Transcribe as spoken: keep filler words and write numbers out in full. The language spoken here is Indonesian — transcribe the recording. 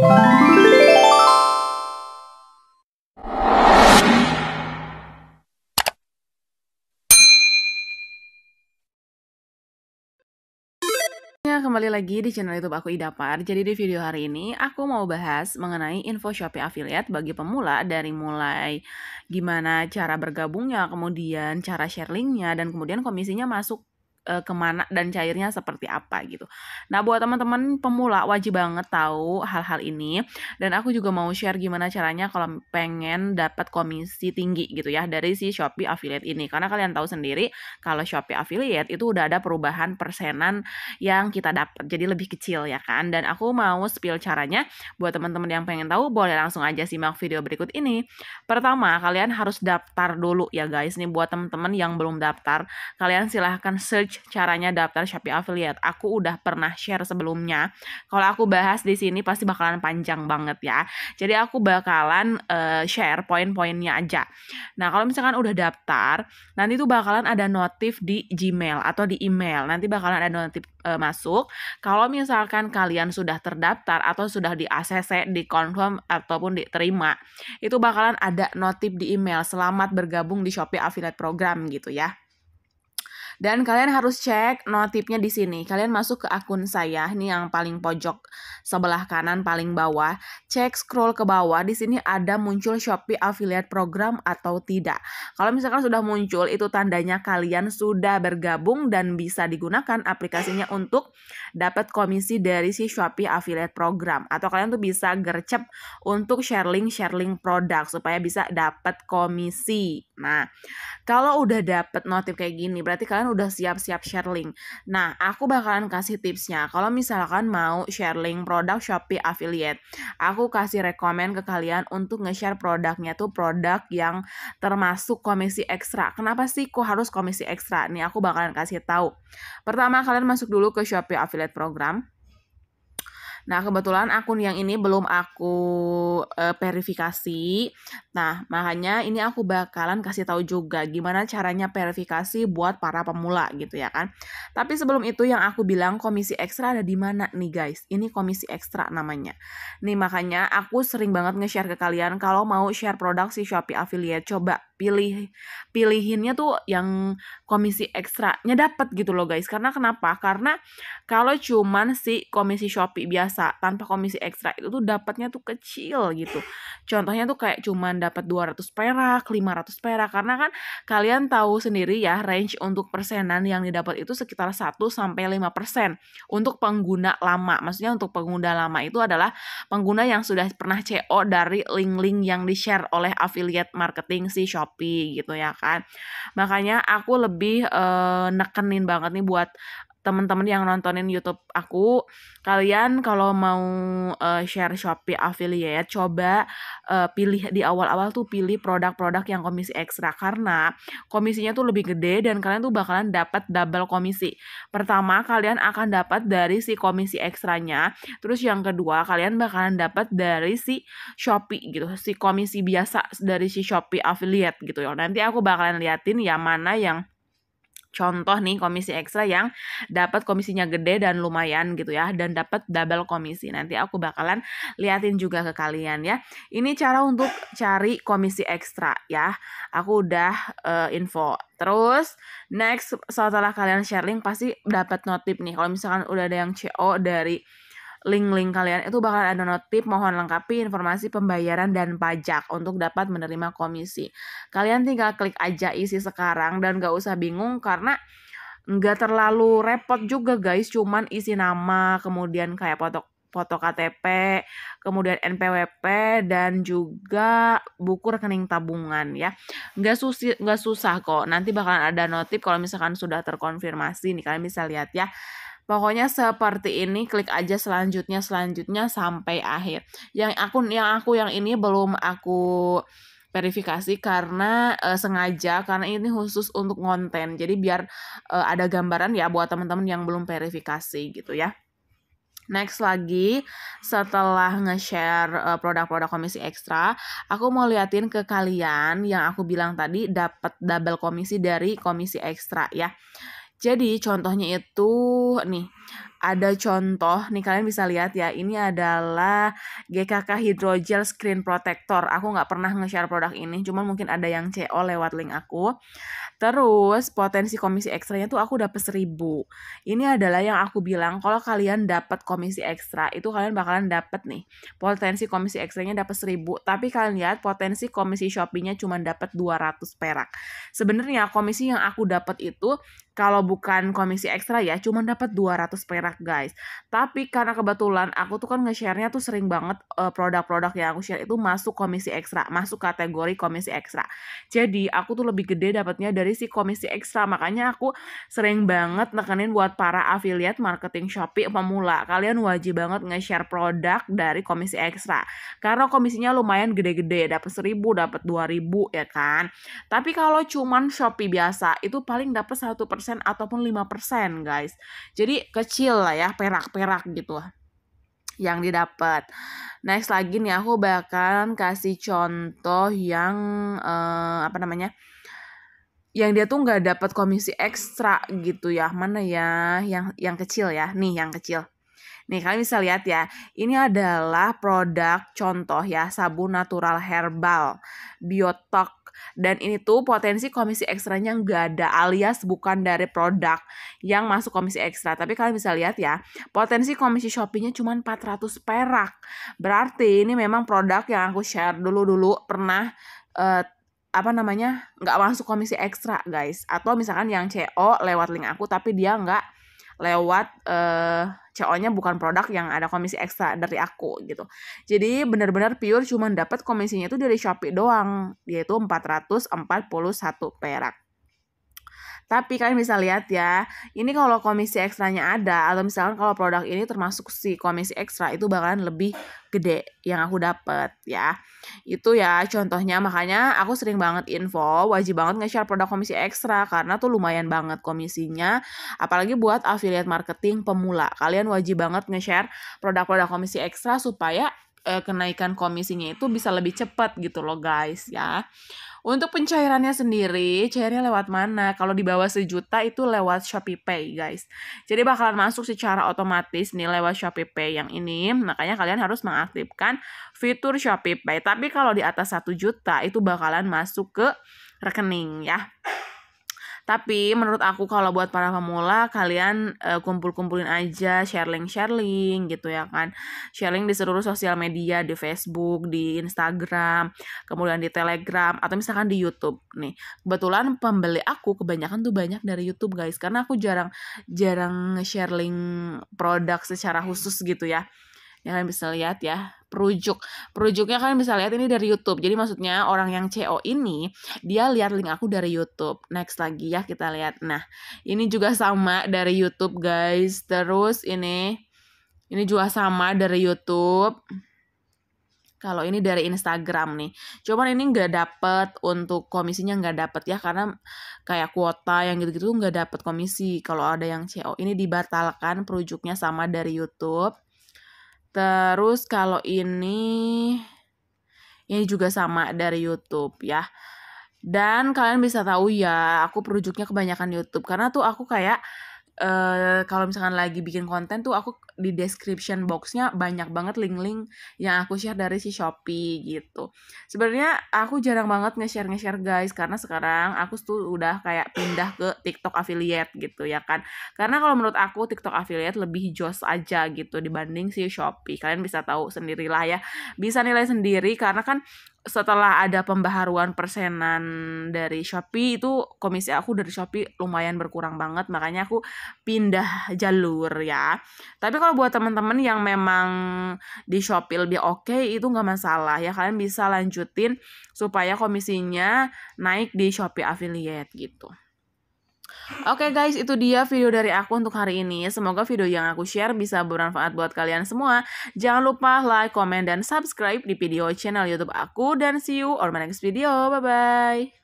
Kembali lagi di channel YouTube aku, Ida Par. Jadi di video hari ini aku mau bahas mengenai info Shopee affiliate bagi pemula, dari mulai gimana cara bergabungnya, kemudian cara share linknya, dan kemudian komisinya masuk e, kemana dan cairnya seperti apa gitu. Nah, buat teman-teman pemula wajib banget tahu hal-hal ini, dan aku juga mau share gimana caranya kalau pengen dapat komisi tinggi gitu ya dari si Shopee affiliate ini. Karena kalian tahu sendiri kalau Shopee affiliate itu udah ada perubahan persenan yang kita dapat, jadi lebih kecil ya kan. Dan aku mau spill caranya buat teman-teman yang pengen tahu, boleh langsung aja simak video berikut ini. Pertama, kalian harus daftar dulu ya guys. Nih buat teman-teman yang belum daftar, kalian silahkan search caranya daftar Shopee affiliate. Aku udah pernah share sebelumnya. Kalau aku bahas di sini pasti bakalan panjang banget ya. Jadi aku bakalan uh, share poin-poinnya aja. Nah, kalau misalkan udah daftar, nanti tuh bakalan ada notif di Gmail atau di email. Nanti bakalan ada notif uh, masuk. Kalau misalkan kalian sudah terdaftar atau sudah di A C C, di confirm ataupun diterima, itu bakalan ada notif di email, selamat bergabung di Shopee Affiliate Program gitu ya. Dan kalian harus cek notifnya di sini. Kalian masuk ke akun saya, ini yang paling pojok sebelah kanan paling bawah. Cek scroll ke bawah, di sini ada muncul Shopee Affiliate Program atau tidak. Kalau misalkan sudah muncul, itu tandanya kalian sudah bergabung dan bisa digunakan aplikasinya untuk dapat komisi dari si Shopee Affiliate Program. Atau kalian tuh bisa gercep untuk sharing-sharing produk supaya bisa dapat komisi. Nah, kalau udah dapat notif kayak gini, berarti kalian udah siap-siap share link. Nah, aku bakalan kasih tipsnya. Kalau misalkan mau share link produk Shopee affiliate, aku kasih rekomen ke kalian untuk nge-share produknya tuh produk yang termasuk komisi ekstra. Kenapa sih kok harus komisi ekstra? Nih aku bakalan kasih tahu. Pertama, kalian masuk dulu ke Shopee affiliate program. Nah, kebetulan akun yang ini belum aku e, verifikasi. Nah, makanya ini aku bakalan kasih tahu juga gimana caranya verifikasi buat para pemula gitu ya kan. Tapi sebelum itu, yang aku bilang komisi ekstra ada di mana nih guys? Ini komisi ekstra namanya. Nih makanya aku sering banget nge-share ke kalian kalau mau share produk si Shopee affiliate, coba pilih pilihinnya tuh yang komisi ekstranya dapat gitu loh guys. Karena kenapa? Karena kalau cuman si komisi Shopee biasa tanpa komisi ekstra itu tuh dapatnya tuh kecil gitu. Contohnya tuh kayak cuman dapat dua ratus perak, lima ratus perak, karena kan kalian tahu sendiri ya range untuk persenan yang didapat itu sekitar satu sampai lima persen untuk pengguna lama. Maksudnya untuk pengguna lama itu adalah pengguna yang sudah pernah C O dari link-link yang di-share oleh affiliate marketing si Shopee gitu ya kan. Makanya aku lebih eh, nekenin banget nih buat temen-temen yang nontonin YouTube aku, kalian kalau mau uh, share Shopee affiliate, coba uh, pilih di awal-awal tuh pilih produk-produk yang komisi ekstra, karena komisinya tuh lebih gede dan kalian tuh bakalan dapat double komisi. Pertama, kalian akan dapat dari si komisi ekstranya, terus yang kedua kalian bakalan dapat dari si Shopee gitu, si komisi biasa dari si Shopee affiliate gitu ya. Nanti aku bakalan liatin ya mana yang contoh nih komisi ekstra yang dapat komisinya gede dan lumayan gitu ya, dan dapat double komisi. Nanti aku bakalan liatin juga ke kalian ya. Ini cara untuk cari komisi ekstra ya. Aku udah uh, info. Terus next, setelah kalian share link pasti dapat notif nih. Kalau misalkan udah ada yang C O dari link-link kalian, itu bakalan ada notif mohon lengkapi informasi pembayaran dan pajak untuk dapat menerima komisi. Kalian tinggal klik aja isi sekarang dan gak usah bingung karena nggak terlalu repot juga guys. Cuman isi nama, kemudian kayak foto, foto K T P, kemudian N P W P, dan juga buku rekening tabungan ya. Nggak susah, nggak susah kok. Nanti bakalan ada notif kalau misalkan sudah terkonfirmasi nih, kalian bisa lihat ya. Pokoknya seperti ini, klik aja selanjutnya, selanjutnya sampai akhir. Yang akun yang aku yang ini belum aku verifikasi karena e, sengaja, karena ini khusus untuk konten. Jadi biar e, ada gambaran ya buat teman-teman yang belum verifikasi gitu ya. Next lagi, setelah nge-share produk-produk komisi ekstra, aku mau liatin ke kalian yang aku bilang tadi dapat double komisi dari komisi ekstra ya. Jadi contohnya itu nih ada contoh nih, kalian bisa lihat ya, ini adalah G K K Hydrogel Screen Protector. Aku nggak pernah nge-share produk ini, cuman mungkin ada yang C O lewat link aku. Terus potensi komisi ekstranya tuh aku dapet seribu. Ini adalah yang aku bilang, kalau kalian dapat komisi ekstra itu kalian bakalan dapet nih potensi komisi ekstranya dapet seribu, tapi kalian lihat potensi komisi Shopee-nya cuma dapet dua ratus perak. Sebenarnya komisi yang aku dapat itu kalau bukan komisi ekstra ya cuma dapat dua ratus perak guys. Tapi karena kebetulan aku tuh kan nge-share-nya tuh sering banget produk-produk yang aku share itu masuk komisi ekstra, masuk kategori komisi ekstra. Jadi aku tuh lebih gede dapatnya dari si komisi ekstra. Makanya aku sering banget nekenin buat para affiliate marketing Shopee pemula, kalian wajib banget nge-share produk dari komisi ekstra. Karena komisinya lumayan gede-gede, dapat seribu, dapat dua ribu ya kan. Tapi kalau cuman Shopee biasa itu paling dapat satu persen ataupun lima persen guys. Jadi kecil lah ya, perak-perak gitu yang didapat. Next lagi nih, aku bakalan kasih contoh yang eh, apa namanya, yang dia tuh nggak dapat komisi ekstra gitu ya. Mana ya yang yang kecil ya, nih yang kecil. Nih kalian bisa lihat ya, ini adalah produk contoh ya, sabun natural herbal Biotok. Dan ini tuh potensi komisi ekstranya nggak ada, alias bukan dari produk yang masuk komisi ekstra. Tapi kalian bisa lihat ya, potensi komisi Shopee-nya cuma empat ratus perak. Berarti ini memang produk yang aku share dulu-dulu pernah uh, apa namanya nggak masuk komisi ekstra guys. Atau misalkan yang C O lewat link aku, tapi dia nggak lewat eh, C O-nya bukan produk yang ada komisi ekstra dari aku gitu. Jadi benar-benar pure cuman dapat komisinya itu dari Shopee doang, yaitu empat ratus empat puluh satu perak. Tapi kalian bisa lihat ya, ini kalau komisi ekstranya ada, atau misalkan kalau produk ini termasuk si komisi ekstra, itu bakalan lebih gede yang aku dapet ya. Itu ya contohnya, makanya aku sering banget info, wajib banget nge-share produk komisi ekstra, karena tuh lumayan banget komisinya, apalagi buat affiliate marketing pemula. Kalian wajib banget nge-share produk-produk komisi ekstra supaya eh, kenaikan komisinya itu bisa lebih cepat gitu loh guys ya. Untuk pencairannya sendiri, cairnya lewat mana? Kalau di bawah sejuta itu lewat Shopee Pay guys. Jadi bakalan masuk secara otomatis nih lewat Shopee Pay yang ini. Makanya kalian harus mengaktifkan fitur Shopee Pay. Tapi kalau di atas satu juta itu bakalan masuk ke rekening ya. Tapi menurut aku kalau buat para pemula, kalian e, kumpul-kumpulin aja sharing-sharing gitu ya kan. Sharing di seluruh sosial media, di Facebook, di Instagram, kemudian di Telegram, atau misalkan di YouTube nih. Kebetulan pembeli aku kebanyakan tuh banyak dari YouTube guys, karena aku jarang jarang sharing produk secara khusus gitu ya. Ya kalian bisa lihat ya, perujuk perujuknya kalian bisa lihat ini dari YouTube. Jadi maksudnya orang yang C O ini dia lihat link aku dari YouTube. Next lagi ya, kita lihat. Nah ini juga sama dari YouTube guys. Terus ini ini juga sama dari YouTube. Kalau ini dari Instagram nih, cuman ini nggak dapet untuk komisinya, nggak dapet ya, karena kayak kuota yang gitu-gitu nggak dapet komisi. Kalau ada yang C O ini dibatalkan perujuknya, sama dari YouTube. Terus kalau ini, ini juga sama dari YouTube ya. Dan kalian bisa tahu ya, aku perujuknya kebanyakan YouTube. Karena tuh aku kayak, eh, kalau misalkan lagi bikin konten tuh aku di description box-nya banyak banget link-link yang aku share dari si Shopee gitu. Sebenarnya aku jarang banget nge-share-nge-share guys, karena sekarang aku tuh udah kayak pindah ke TikTok affiliate gitu ya kan. Karena kalau menurut aku TikTok affiliate lebih jos aja gitu dibanding si Shopee. Kalian bisa tahu sendirilah ya, bisa nilai sendiri, karena kan setelah ada pembaharuan persenan dari Shopee itu komisi aku dari Shopee lumayan berkurang banget, makanya aku pindah jalur ya. Tapi kalau buat teman-teman yang memang di Shopee lebih oke itu nggak masalah ya, kalian bisa lanjutin supaya komisinya naik di Shopee affiliate gitu. Oke okay guys, itu dia video dari aku untuk hari ini. Semoga video yang aku share bisa bermanfaat buat kalian semua. Jangan lupa like, comment, dan subscribe di video channel YouTube aku. Dan see you on my next video. Bye-bye.